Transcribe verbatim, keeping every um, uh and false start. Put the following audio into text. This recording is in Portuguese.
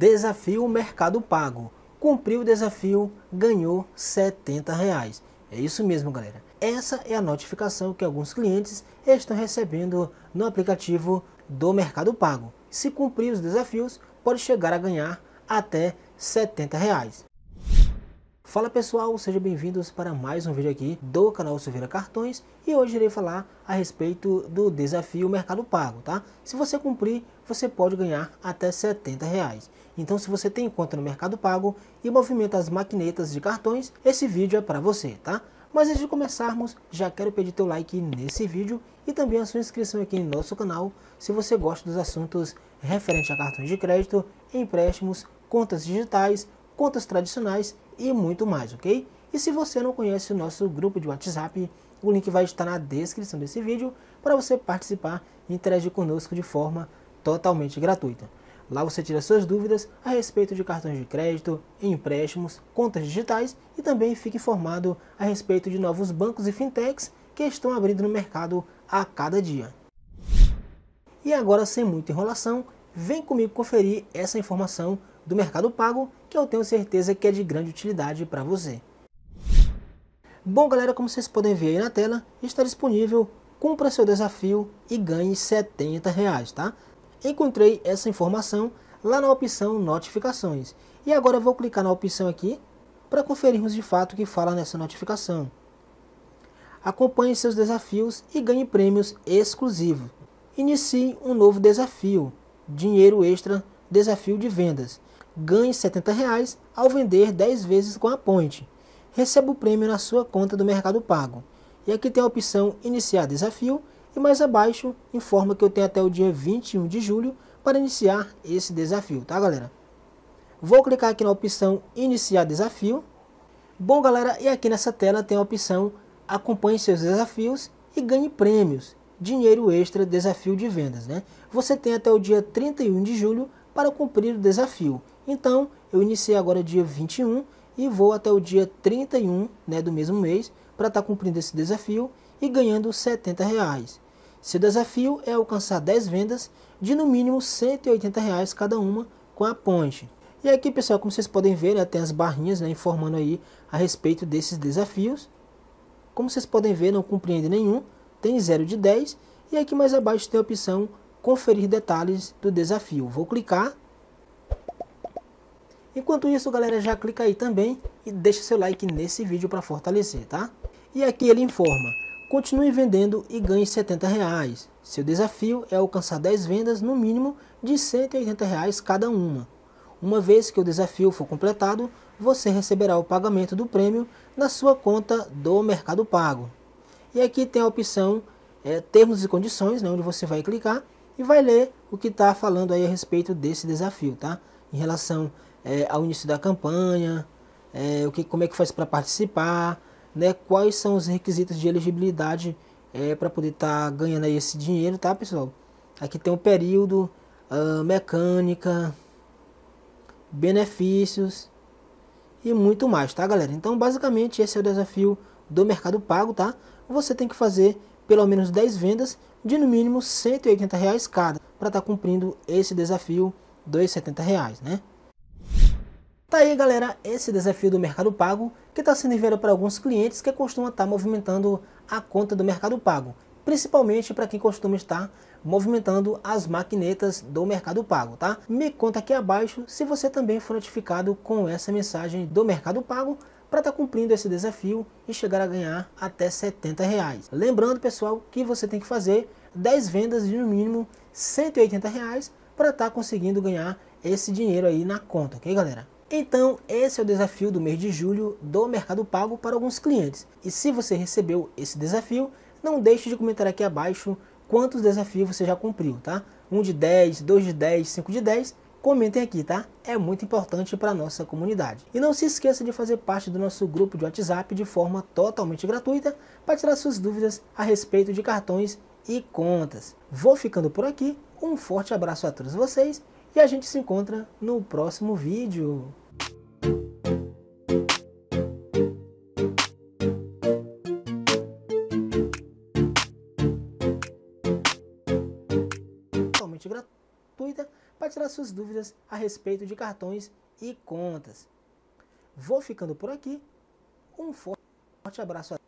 Desafio Mercado Pago. Cumpriu o desafio, ganhou setenta reais. É isso mesmo, galera. Essa é a notificação que alguns clientes estão recebendo no aplicativo do Mercado Pago. Se cumprir os desafios, pode chegar a ganhar até setenta reais. Fala pessoal, sejam bem-vindos para mais um vídeo aqui do canal Silveira Cartões, e hoje irei falar a respeito do desafio Mercado Pago, tá? Se você cumprir, você pode ganhar até setenta reais. Então, se você tem conta no Mercado Pago e movimenta as maquinetas de cartões, esse vídeo é para você, tá? Mas antes de começarmos, já quero pedir teu like nesse vídeo e também a sua inscrição aqui no nosso canal, se você gosta dos assuntos referentes a cartões de crédito, empréstimos, contas digitais, contas tradicionais e muito mais, ok? E se você não conhece o nosso grupo de WhatsApp, o link vai estar na descrição desse vídeo para você participar e interagir conosco de forma totalmente gratuita. Lá você tira suas dúvidas a respeito de cartões de crédito, empréstimos, contas digitais e também fica informado a respeito de novos bancos e fintechs que estão abrindo no mercado a cada dia. E agora, sem muita enrolação, vem comigo conferir essa informação do Mercado Pago, que eu tenho certeza que é de grande utilidade para você. Bom galera, como vocês podem ver aí na tela, está disponível, cumpra seu desafio e ganhe setenta reais, tá? Encontrei essa informação lá na opção notificações, e agora eu vou clicar na opção aqui para conferirmos de fato o que fala nessa notificação. Acompanhe seus desafios e ganhe prêmios exclusivos. Inicie um novo desafio, dinheiro extra, desafio de vendas. Ganhe setenta reais ao vender dez vezes com a Point. Receba o prêmio na sua conta do Mercado Pago. E aqui tem a opção iniciar desafio, e mais abaixo informa que eu tenho até o dia vinte e um de julho para iniciar esse desafio, tá galera? Vou clicar aqui na opção iniciar desafio. Bom galera, e aqui nessa tela tem a opção acompanhe seus desafios e ganhe prêmios, dinheiro extra, desafio de vendas, né? Você tem até o dia trinta e um de julho para cumprir o desafio. Então eu iniciei agora dia vinte e um e vou até o dia trinta e um, né, do mesmo mês para estar tá cumprindo esse desafio e ganhando setenta reais. Seu desafio é alcançar dez vendas de no mínimo cento e oitenta reais cada uma com a Point. E aqui pessoal, como vocês podem ver, né, tem as barrinhas, né, informando aí a respeito desses desafios. Como vocês podem ver, não compreende nenhum, tem zero de dez, e aqui mais abaixo tem a opção conferir detalhes do desafio. Vou clicar. Enquanto isso galera, já clica aí também e deixa seu like nesse vídeo para fortalecer, tá? E aqui ele informa, continue vendendo e ganhe setenta reais. Seu desafio é alcançar dez vendas no mínimo de cento e oitenta reais cada uma. Uma vez que o desafio for completado, você receberá o pagamento do prêmio na sua conta do Mercado Pago. E aqui tem a opção é, termos e condições, né, onde você vai clicar e vai ler o que está falando aí a respeito desse desafio, tá? Em relação é, ao início da campanha, é, o que, como é que faz para participar, né? Quais são os requisitos de elegibilidade é, para poder estar tá ganhando aí esse dinheiro, tá pessoal? Aqui tem o período, uh, mecânica, benefícios e muito mais, tá galera? Então basicamente esse é o desafio do Mercado Pago, tá? Você tem que fazer pelo menos dez vendas de no mínimo cento e oitenta reais cada para estar tá cumprindo esse desafio dos setenta reais, né? Tá aí galera, esse desafio do Mercado Pago que está sendo enviado para alguns clientes que costumam estar tá movimentando a conta do Mercado Pago, principalmente para quem costuma estar movimentando as maquinetas do Mercado Pago, tá? Me conta aqui abaixo se você também foi notificado com essa mensagem do Mercado Pago para estar tá cumprindo esse desafio e chegar a ganhar até setenta reais. Lembrando pessoal que você tem que fazer dez vendas de no mínimo cento e oitenta reais para estar tá conseguindo ganhar esse dinheiro aí na conta, ok galera? Então esse é o desafio do mês de julho do Mercado Pago para alguns clientes. E se você recebeu esse desafio, não deixe de comentar aqui abaixo quantos desafios você já cumpriu, tá? um de dez, dois de dez, cinco de dez, comentem aqui, tá? É muito importante para a nossa comunidade. E não se esqueça de fazer parte do nosso grupo de WhatsApp de forma totalmente gratuita para tirar suas dúvidas a respeito de cartões e contas. Vou ficando por aqui, um forte abraço a todos vocês e a gente se encontra no próximo vídeo. Gratuita para tirar tirar suas dúvidas a respeito de cartões e contas. Vou ficando por aqui. Um forte abraço a todos.